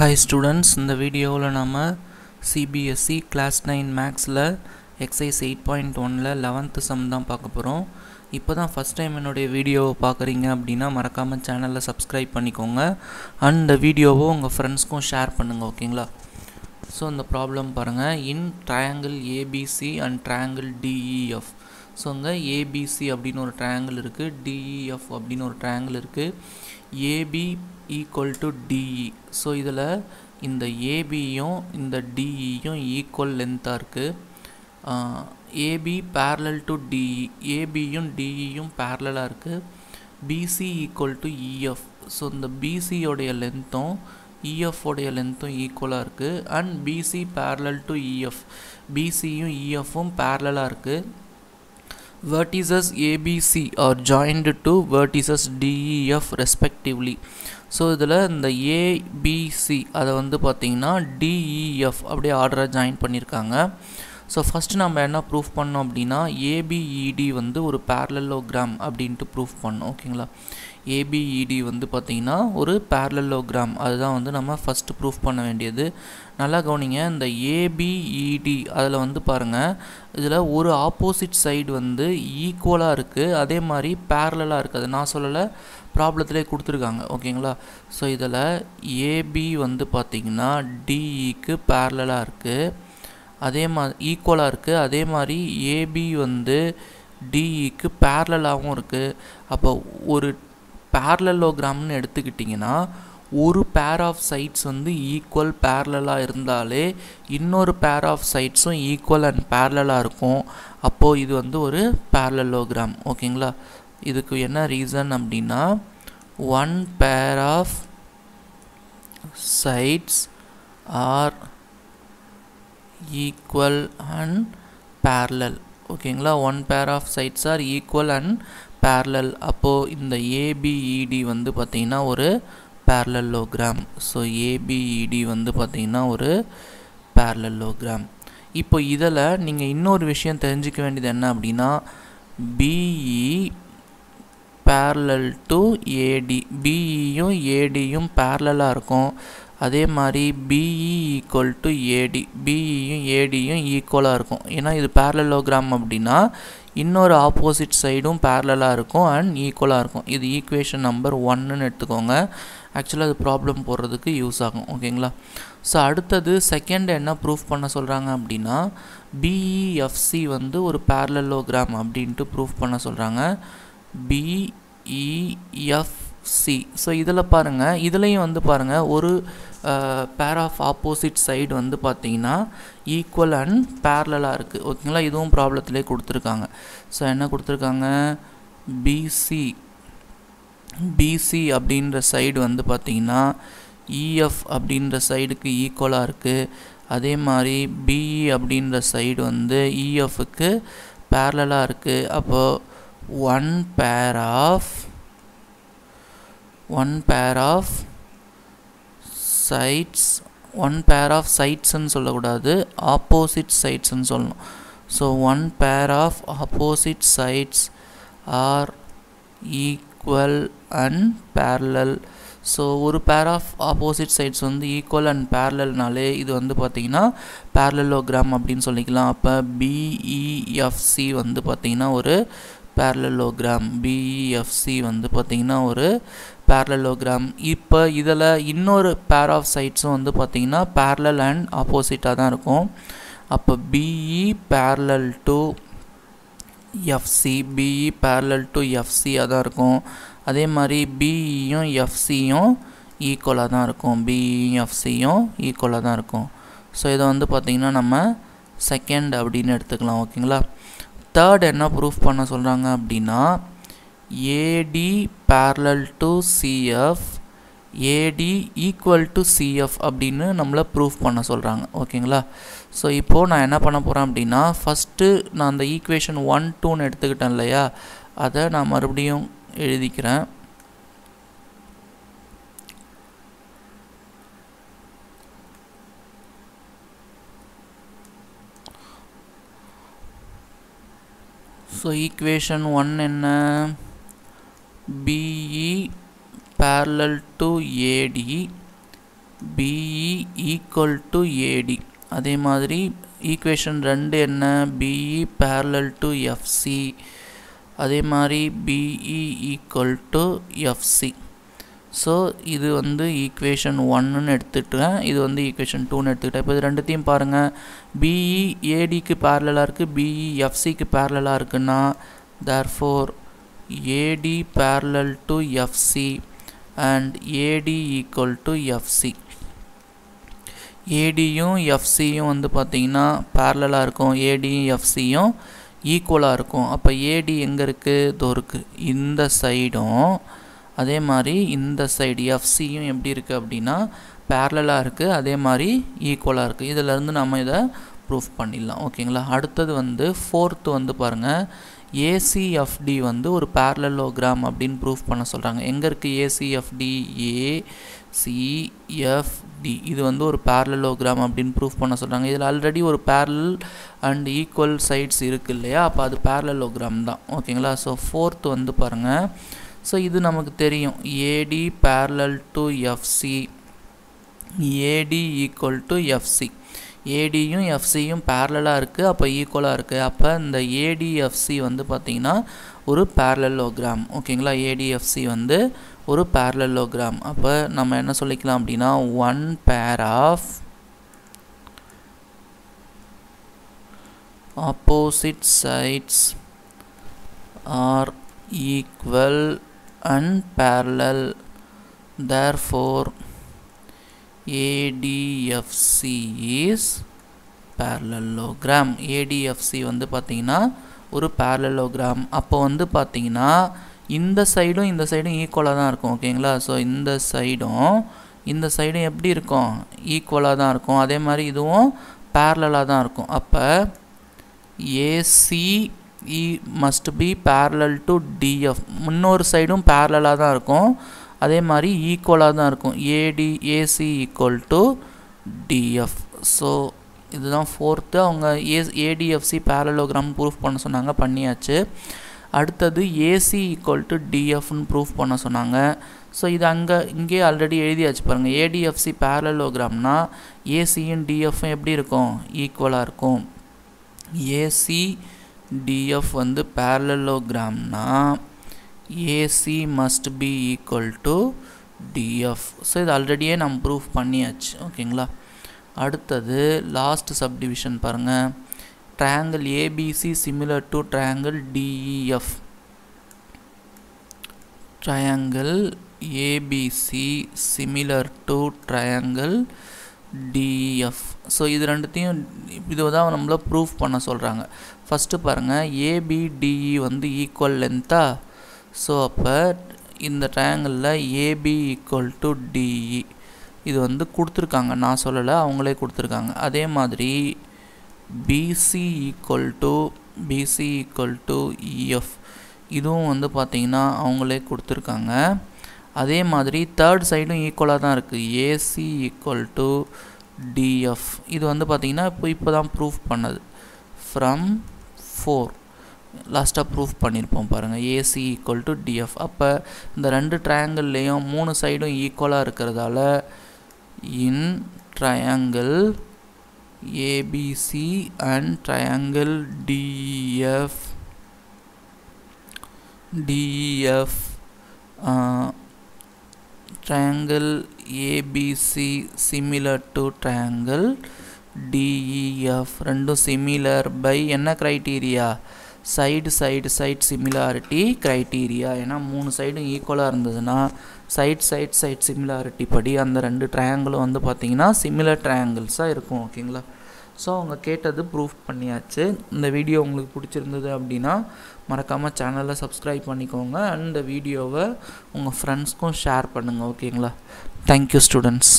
Hi students, in the video நாம CBSE class 9 maths ல exercise 8.1 ல 11th sum தான் பார்க்க போறோம். இப்போதான் first time என்னோட வீடியோவை பார்க்குறீங்க அப்படினா மறக்காம சேனலை subscribe பண்ணிக்கோங்க and இந்த வீடியோவை உங்க ஃப்ரெண்ட்ஸ்க்கும் ஷேர் பண்ணுங்க, ஓகேங்களா? சோ இந்த ப்ராப்ளம் பாருங்க. In triangle ABC and triangle DEF. So அங்க ABC அப்படின ஒரு triangle இருக்கு, DEF அப்படின ஒரு triangle இருக்கு. AB equal to DE. So इधर इन AB यों इन DE यों equal length आरके AB parallel to DE, AB यों DE यों parallel आरके BC equal to EF. So इन BC योड़े लेंथों EF योड़े लेंथों equal आरके and BC parallel to EF, BC यों EF यों parallel आरके vertices ABC are joined to vertices DEF respectively. So இதில் இந்த ABC அது வந்து பார்த்தீங்கன்னா DEF அப்படியே ஆர்டராக ஜாயின் பண்ணியிருக்காங்க. ஸோ ஃபஸ்ட்டு நம்ம என்ன ப்ரூஃப் பண்ணோம் அப்படின்னா ABED வந்து ஒரு parallelogram அப்படின்ட்டு ப்ரூஃப் பண்ணோம், ஓகேங்களா? ABED வந்து பார்த்தீங்கன்னா ஒரு parallelogram, அதுதான் வந்து நம்ம ஃபஸ்ட்டு ப்ரூஃப் பண்ண வேண்டியது. நல்லா கவனிங்க, இந்த ABED அதில் வந்து பாருங்கள், இதில் ஒரு ஆப்போசிட் சைடு வந்து ஈக்குவலாக இருக்குது, அதே மாதிரி பேரலாக இருக்குது. நான் சொல்லலை, ப்ராப்ளத்திலே கொடுத்துருக்காங்க, ஓகேங்களா? ஸோ இதில் AB வந்து பார்த்திங்கன்னா DEக்கு பேரலாக இருக்குது, அதே மாதிரி ஈக்குவலாக இருக்குது, அதே மாதிரி AB வந்து DEக்கு பேரலாகவும் இருக்குது. அப்போ ஒரு பேரலோகிராம்னு எடுத்துக்கிட்டிங்கன்னா ஒரு பேர் ஆஃப் சைட்ஸ் வந்து ஈக்குவல் பேரலாக இருந்தாலே இன்னொரு பேர் ஆஃப் சைட்ஸும் ஈக்குவல் அண்ட் பேரலாக இருக்கும். அப்போது இது வந்து ஒரு பேரலோகிராம், ஓகேங்களா? இதுக்கு என்ன ரீசன் அப்படின்னா one pair of sides are equal and parallel, ஓகேங்களா? One pair of sides are equal and parallel. அப்போது இந்த ஏபிஇடி வந்து பார்த்திங்கன்னா ஒரு parallelogram. So ABED வந்து பார்த்தீங்கன்னா ஒரு parallelogram. இப்போ இதில் நீங்கள் இன்னொரு விஷயம் தெரிஞ்சிக்க வேண்டியது என்ன அப்படின்னா BE parallel to AD, BEயும் ADயும் parallelலாக இருக்கும், அதே மாதிரி BE equal to AD, BEயும் ADயும் ஈக்குவலாக இருக்கும். ஏன்னா இது parallelogram அப்படின்னா இன்னொரு ஆப்போசிட் சைடும் parallelலாக இருக்கும் அண்ட் ஈக்குவலாக இருக்கும். இது ஈக்குவேஷன் நம்பர் 1ன்னு எடுத்துக்கோங்க. ஆக்சுவலாக அது ப்ராப்ளம் போடுறதுக்கு யூஸ் ஆகும், ஓகேங்களா? ஸோ அடுத்தது செகண்ட் என்ன ப்ரூஃப் பண்ண சொல்கிறாங்க அப்படின்னா BEFC வந்து ஒரு parallelogram அப்படின்ட்டு ப்ரூஃப் பண்ண சொல்கிறாங்க, BEFC. ஸோ இதில் பாருங்கள், இதுலேயும் வந்து பாருங்கள் ஒரு பேர் ஆஃப் ஆப்போசிட் சைடு வந்து பார்த்தீங்கன்னா ஈக்குவல் அண்ட் பேரலாக இருக்குது, ஓகேங்களா? இதுவும் ப்ராப்ளத்திலே கொடுத்துருக்காங்க. ஸோ என்ன கொடுத்துருக்காங்க, BC அப்படின்ற சைடு வந்து பார்த்தீங்கன்னா EF அப்படின்ற சைடுக்கு ஈக்குவலாக இருக்குது, அதே மாதிரி BE அப்படின்ற சைடு வந்து EFக்கு பேரலாக இருக்குது. அப்போது one pair of sides, one pair of சைட்ஸ்ன்னு சொல்லக்கூடாது, ஆப்போசிட் சைட்ஸ்ன்னு சொல்லணும். So one pair of opposite sides are equal and parallel. So ஒரு பேர் ஆஃப் ஆப்போசிட் சைட்ஸ் வந்து ஈக்குவல் அண்ட் பேரலல்னாலே இது வந்து பார்த்திங்கன்னா பேரலோகிராம் அப்படின்னு சொல்லிக்கலாம். அப்போ BEFC வந்து பார்த்திங்கன்னா ஒரு பேரலோகிராம், BEFC வந்து பார்த்திங்கன்னா ஒரு பேரலோகிராம். இப்போ இதில் இன்னொரு பேர் ஆஃப் சைட்ஸும் வந்து பார்த்திங்கன்னா பேரலல் அண்ட் ஆப்போசிட்டாக தான் இருக்கும். அப்போ BE parallel to FC, BE parallel to FC அதான் இருக்கும், அதே மாதிரி BEயும் FCயும் ஈக்குவலாக தான் இருக்கும், BEயும் FCயும் ஈக்குவலாக தான் இருக்கும். ஸோ இதை வந்து பார்த்திங்கன்னா நம்ம செகண்ட் அப்படின்னு எடுத்துக்கலாம், ஓகேங்களா? தேர்ட் என்ன ப்ரூஃப் பண்ண சொல்கிறாங்க அப்படின்னா AD parallel to CF, AD equal to CF அப்படின்னு நம்மளை ப்ரூஃப் பண்ண சொல்கிறாங்க, ஓகேங்களா? ஸோ இப்போது நான் என்ன பண்ண போகிறேன் அப்படின்னா ஃபஸ்ட்டு நான் அந்த ஈக்குவேஷன் 1, 2ன்னு எடுத்துக்கிட்டேன் இல்லையா, அதை நான் மறுபடியும் எழுதிக்கிறேன். ஸோ ஈக்குவேஷன் 1 என்ன, BE parallel to AD, BE equal to AD அதே மாதிரி equation 2 என்ன BE parallel to FC அதே மாதிரி BE equal to FC so இது வந்து equation 1 னு எடுத்துட்டேன் இது வந்து equation 2 னு எடுத்துட்டேன் இப்போ இது ரெண்டுத்தையும் பாருங்க BE AD க்கு parallel-ஆ இருக்கு BE FC க்கு parallel-ஆ இருக்குனா therefore AD parallel to FC and AD equal to FC AD யும் FC யும் வந்து பார்த்தீங்கன்னா parallel-ஆ இருக்கும் AD யும் FC யும் equal-ஆ இருக்கும் அப்ப AD எங்க இருக்கு தோ இருக்கு இந்த சைடும் அதே மாதிரி இந்த சைடு FC யும் எப்படி இருக்கு அப்படினா parallel-ஆ இருக்கு அதே மாதிரி equal-ஆ இருக்கு இதில இருந்து நாம இத proof பண்ணிடலாம் ஓகேங்களா அடுத்து வந்து 4th வந்து பாருங்க ACFD வந்து ஒரு parallelogram அப்படினு proof பண்ண சொல்றாங்க எங்க இருக்கு ACFD ACFD இது வந்து ஒரு parallelogram அப்படினு proof பண்ண சொல்றாங்க இதுல ஆல்ரெடி ஒரு parallel and equal sides இருக்கு இல்லையா அப்ப அது parallelogram தான் ஓகேங்களா சோ 4th வந்து பாருங்க சோ இது நமக்கு தெரியும் AD parallel to FC AD equal to FC AD யும் FC யும் parallel-ஆ இருக்கு அப்ப equal-ஆ இருக்கு அப்ப இந்த ADFC வந்து பாத்தீங்கன்னா ஒரு parallelogram ஓகேங்களா ADFC வந்து ஒரு parallelogram அப்ப நம்ம என்ன சொல்லிக்கலாம் அப்படினா one pair of opposite sides are equal and parallel therefore ADFC is parallelogram ADFC வந்து பாத்தீங்கன்னா ஒரு parallelogram அப்ப வந்து பாத்தீங்கன்னா இந்த சைடும் ஈக்குவலா தான் இருக்கும் ஓகேங்களா சோ இந்த சைடும் எப்படி இருக்கும் ஈக்குவலா தான் இருக்கும் அதே மாதிரி இதுவும் parallel-ஆ தான் இருக்கும் அப்ப AC must be parallel to DF இன்னொரு சைடும் parallel-ஆ தான் இருக்கும் அதே மாதிரி ஈக்குவலா தான் இருக்கும் AD AC equal to DF so இதுதான் 4th அவங்க ADFC parallelogram proof பண்ண சொன்னாங்க பண்ணியாச்சு அடுத்து AC equal to DF னு proof பண்ண சொன்னாங்க so இது இங்கே ஆல்ரெடி எழுதியாச்சு பாருங்க ADFC parallelogramனா AC யும் DF ம் எப்படி இருக்கும் ஈக்குவலா இருக்கும் AC DF வந்து parallelogramனா AC must be equal to DF so இது ஆல்ரெடி நாம் ப்ரூஃப் பண்ணியாச்சு ஓகேங்களா அடுத்து லாஸ்ட் சப்டிவிஷன் பாருங்க triangle ABC similar to triangle DEF triangle ABC similar to triangle DEF so இது ரெண்டுத்தையும் இதுதான் நம்மள ப்ரூஃப் பண்ண சொல்றாங்க ஃபர்ஸ்ட் பாருங்க ABDE வந்து ஈக்குவல் லென்த்தா so அப்போ இந்த ட்ரையாங்கிளில் AB equal to DE இது வந்து கொடுத்துருக்காங்க நான் சொல்லலை அவங்களே கொடுத்துருக்காங்க அதே மாதிரி BC equal to EF இதுவும் வந்து பார்த்தீங்கன்னா அவங்களே கொடுத்துருக்காங்க அதே மாதிரி தேர்ட் சைடும் ஈக்குவலாக தான் இருக்குது AC equal to DF இது வந்து பார்த்தீங்கன்னா இப்போ தான் ப்ரூஃப் பண்ணது from 4 लास्टा प्रूफ பண்ணிருப்போம் பாருங்க AC equal to DF அப்ப இந்த ரெண்டு triangle லயும் மூணு சைடும் ஈக்குவலா இருக்குறதால in triangle ABC and triangle DEF triangle ABC similar to triangle DEF ரெண்டும் similar by என்ன criteria side similarity criteria ஏனா மூணு சைடும் ஈக்குவலா இருந்ததுனா side similarity படி அந்த ரெண்டு triangle வந்து பாத்தீங்கன்னா similar triangles ஆ இருக்கும் ஓகேங்களா சோ அவங்க கேட்டது proof பண்ணியாச்சு இந்த வீடியோ உங்களுக்கு பிடிச்சிருந்தது அப்படினா மறக்காம சேனலை subscribe பண்ணிக்கோங்க and இந்த வீடியோவை உங்க friends க்கும் share பண்ணுங்க ஓகேங்களா thank you students